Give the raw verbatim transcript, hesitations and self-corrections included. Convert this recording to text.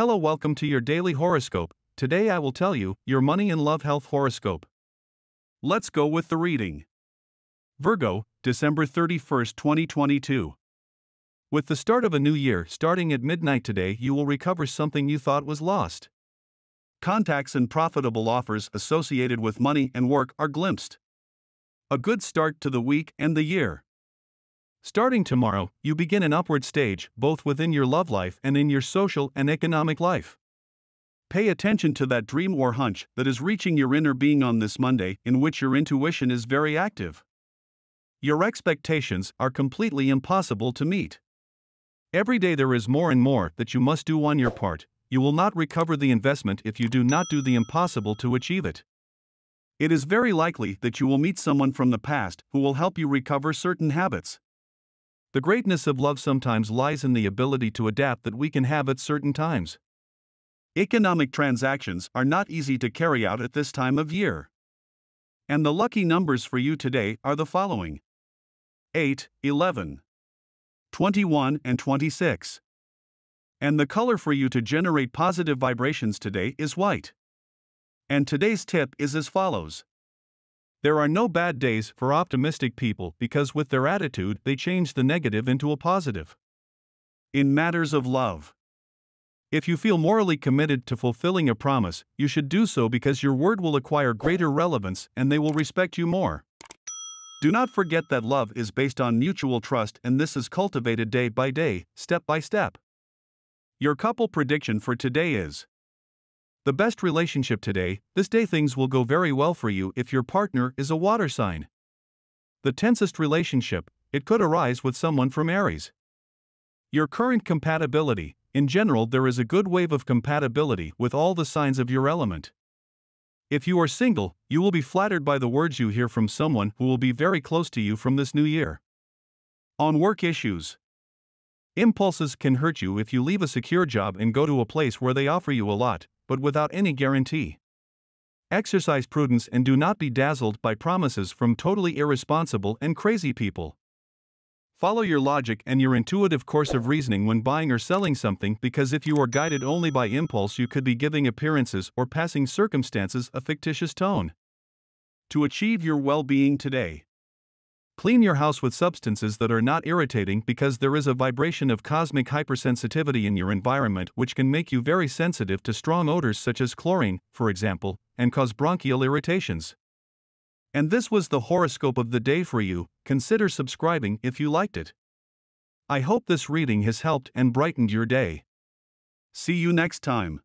Hello, welcome to your daily horoscope. Today I will tell you your money and love health horoscope. Let's go with the reading. Virgo, December thirty-first, twenty twenty-two. With the start of a new year starting at midnight today, you will recover something you thought was lost. Contacts and profitable offers associated with money and work are glimpsed. A good start to the week and the year. Starting tomorrow, you begin an upward stage both within your love life and in your social and economic life. Pay attention to that dream or hunch that is reaching your inner being on this Monday, in which your intuition is very active. Your expectations are completely impossible to meet. Every day there is more and more that you must do on your part. You will not recover the investment if you do not do the impossible to achieve it. It is very likely that you will meet someone from the past who will help you recover certain habits. The greatness of love sometimes lies in the ability to adapt that we can have at certain times. Economic transactions are not easy to carry out at this time of year. And the lucky numbers for you today are the following: eight, eleven, twenty-one, and twenty-six. And the color for you to generate positive vibrations today is white. And today's tip is as follows. There are no bad days for optimistic people because with their attitude they change the negative into a positive. In matters of love, if you feel morally committed to fulfilling a promise, you should do so because your word will acquire greater relevance and they will respect you more. Do not forget that love is based on mutual trust, and this is cultivated day by day, step by step. Your couple prediction for today is: the best relationship today. This day things will go very well for you if your partner is a water sign. The tensest relationship, it could arise with someone from Aries. Your current compatibility, in general there is a good wave of compatibility with all the signs of your element. If you are single, you will be flattered by the words you hear from someone who will be very close to you from this new year. On work issues, impulses can hurt you if you leave a secure job and go to a place where they offer you a lot, but without any guarantee. Exercise prudence and do not be dazzled by promises from totally irresponsible and crazy people. Follow your logic and your intuitive course of reasoning when buying or selling something, because if you are guided only by impulse, you could be giving appearances or passing circumstances a fictitious tone. To achieve your well-being today, clean your house with substances that are not irritating, because there is a vibration of cosmic hypersensitivity in your environment which can make you very sensitive to strong odors such as chlorine, for example, and cause bronchial irritations. And this was the horoscope of the day for you. Consider subscribing if you liked it. I hope this reading has helped and brightened your day. See you next time.